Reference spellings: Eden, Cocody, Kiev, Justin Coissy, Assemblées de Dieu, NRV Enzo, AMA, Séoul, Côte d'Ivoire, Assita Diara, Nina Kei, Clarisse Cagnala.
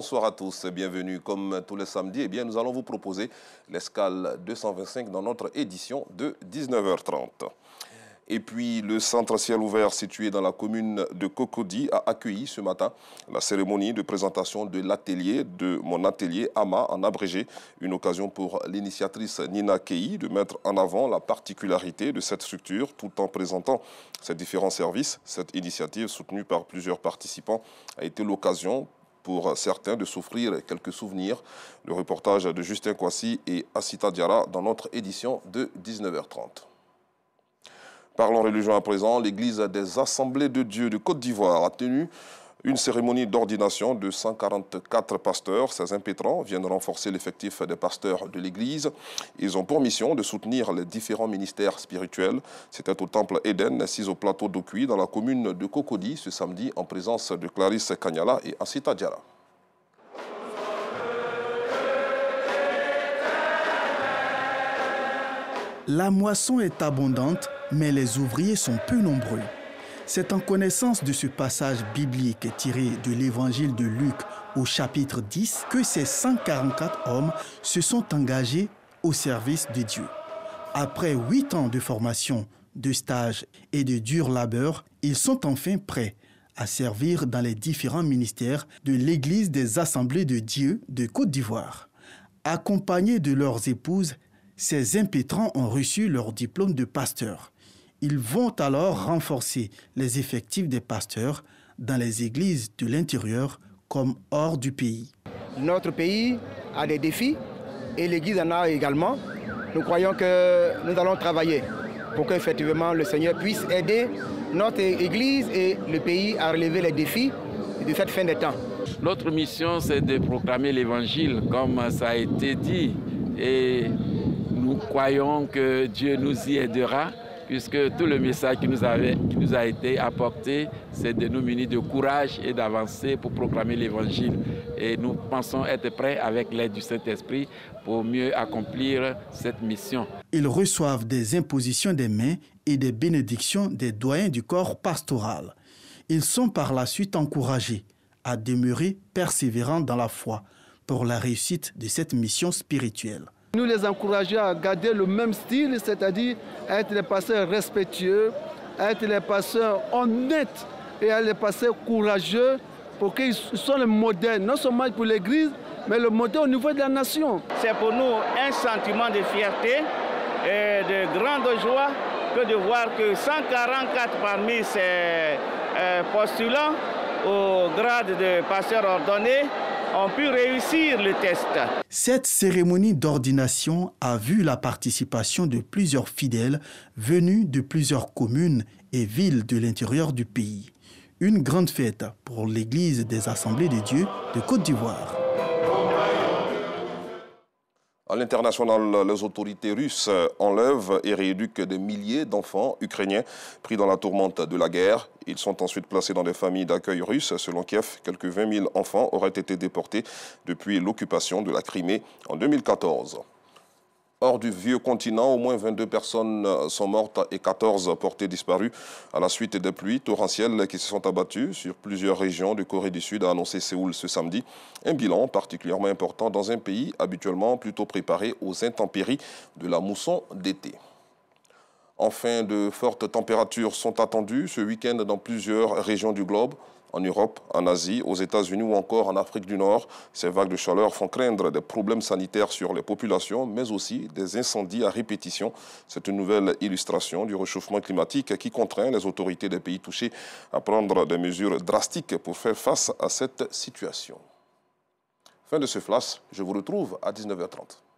Bonsoir à tous, bienvenue. Comme tous les samedis, eh bien, nous allons vous proposer l'escale 225 dans notre édition de 19h30. Et puis, le centre à ciel ouvert situé dans la commune de Cocody a accueilli ce matin la cérémonie de présentation de l'atelier de mon atelier AMA, en abrégé. Une occasion pour l'initiatrice Nina Kei de mettre en avant la particularité de cette structure tout en présentant ses différents services. Cette initiative, soutenue par plusieurs participants, a été l'occasion pour certains de s'offrir quelques souvenirs. Le reportage de Justin Coissy et Assita Diara dans notre édition de 19h30. Parlons religion à présent. L'église des Assemblées de Dieu de Côte d'Ivoire a tenu une cérémonie d'ordination de 144 pasteurs. Ces impétrants viennent renforcer l'effectif des pasteurs de l'église. Ils ont pour mission de soutenir les différents ministères spirituels. C'était au temple Eden, assis au plateau d'Okui, dans la commune de Cocody, ce samedi, en présence de Clarisse Cagnala et Assita Diara. La moisson est abondante, mais les ouvriers sont peu nombreux. C'est en connaissance de ce passage biblique tiré de l'évangile de Luc au chapitre 10 que ces 144 hommes se sont engagés au service de Dieu. Après 8 ans de formation, de stages et de durs labeurs, ils sont enfin prêts à servir dans les différents ministères de l'Église des Assemblées de Dieu de Côte d'Ivoire. Accompagnés de leurs épouses, ces impétrants ont reçu leur diplôme de pasteur. Ils vont alors renforcer les effectifs des pasteurs dans les églises de l'intérieur comme hors du pays. Notre pays a des défis et l'Église en a également. Nous croyons que nous allons travailler pour qu'effectivement le Seigneur puisse aider notre Église et le pays à relever les défis de cette fin des temps. Notre mission, c'est de proclamer l'Évangile, comme ça a été dit, et nous croyons que Dieu nous y aidera, puisque tout le message qui nous a été apporté, c'est de nous munir de courage et d'avancer pour proclamer l'Évangile. Et nous pensons être prêts avec l'aide du Saint-Esprit pour mieux accomplir cette mission. Ils reçoivent des impositions des mains et des bénédictions des doyens du corps pastoral. Ils sont par la suite encouragés à demeurer persévérants dans la foi pour la réussite de cette mission spirituelle. Nous les encourageons à garder le même style, c'est-à-dire être les pasteurs respectueux, être les pasteurs honnêtes et être les pasteurs courageux pour qu'ils soient le modèle, non seulement pour l'Église, mais le modèle au niveau de la nation. C'est pour nous un sentiment de fierté et de grande joie que de voir que 144 parmi ces postulants au grade de pasteur ordonné ont pu réussir le test. Cette cérémonie d'ordination a vu la participation de plusieurs fidèles venus de plusieurs communes et villes de l'intérieur du pays. Une grande fête pour l'Église des Assemblées de Dieu de Côte d'Ivoire. À l'international, les autorités russes enlèvent et rééduquent des milliers d'enfants ukrainiens pris dans la tourmente de la guerre. Ils sont ensuite placés dans des familles d'accueil russes. Selon Kiev, quelques 20 000 enfants auraient été déportés depuis l'occupation de la Crimée en 2014. Hors du vieux continent, au moins 22 personnes sont mortes et 14 portées disparues à la suite des pluies torrentielles qui se sont abattues sur plusieurs régions de Corée du Sud, a annoncé Séoul ce samedi. Un bilan particulièrement important dans un pays habituellement plutôt préparé aux intempéries de la mousson d'été. Enfin, de fortes températures sont attendues ce week-end dans plusieurs régions du globe. En Europe, en Asie, aux États-Unis ou encore en Afrique du Nord, ces vagues de chaleur font craindre des problèmes sanitaires sur les populations, mais aussi des incendies à répétition. C'est une nouvelle illustration du réchauffement climatique qui contraint les autorités des pays touchés à prendre des mesures drastiques pour faire face à cette situation. Fin de ce flash, je vous retrouve à 19h30.